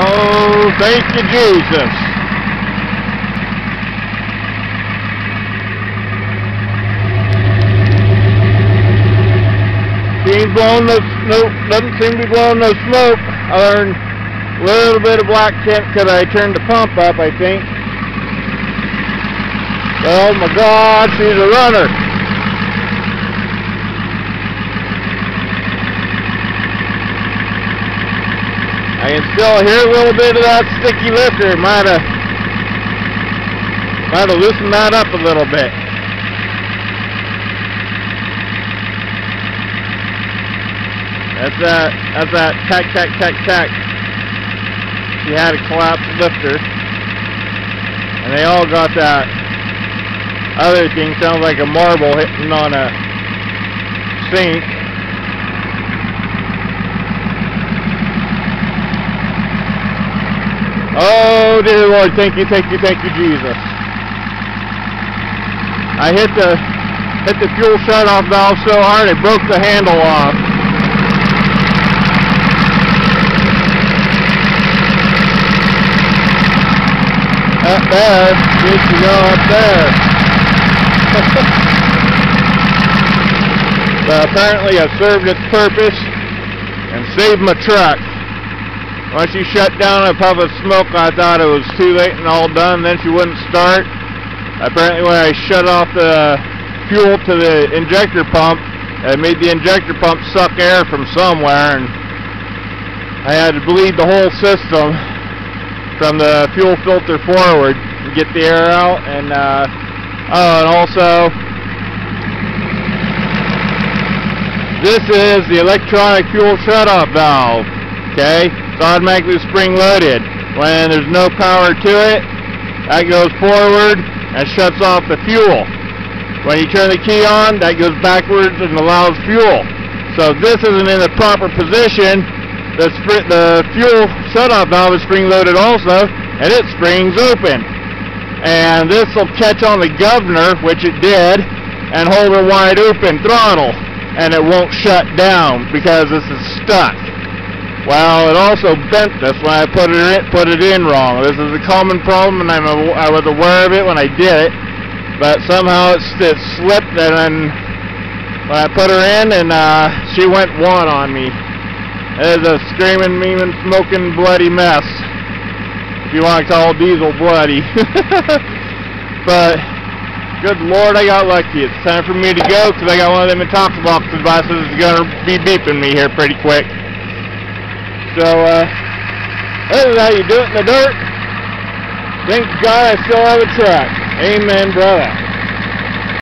Oh, thank you, Jesus. Doesn't seem to be blowing no smoke. I learned a little bit of black tint because I turned the pump up, I think. Oh my God, she's a runner. I can still hear a little bit of that sticky liquor. Might have loosened that up a little bit. That's that tack. She had a collapsed lifter. And they all got that other thing, sounds like a marble hitting on a sink. Oh, dear Lord, thank you, Jesus. I hit the fuel shutoff valve so hard it broke the handle off. Up there, good to go up there. But apparently I served its purpose and saved my truck. Once she shut down a puff of smoke, I thought it was too late and all done. Then she wouldn't start. Apparently when I shut off the fuel to the injector pump, it made the injector pump suck air from somewhere, and I had to bleed the whole system from the fuel filter forward and get the air out. And and also, this is the electronic fuel shutoff valve. Okay? It's automatically spring-loaded. When there's no power to it, that goes forward and shuts off the fuel. When you turn the key on, that goes backwards and allows fuel. So if this isn't in the proper position, the fuel shutoff valve is spring-loaded also, and it springs open. And this will catch on the governor, which it did, and hold her wide open throttle, and it won't shut down because this is stuck. Well, it also bent this when I put it in wrong. This is a common problem, and I was aware of it when I did it. But somehow it slipped, and then when I put her in, and she went one on me. It is a screaming, memeing, smoking, bloody mess. If you want to call diesel bloody. But good Lord, I got lucky. It's time for me to go because I got one of them intoxibox devices that's going to be beeping me here pretty quick. So, this is how you do it in the dirt. Thank God I still have a truck. Amen, brother.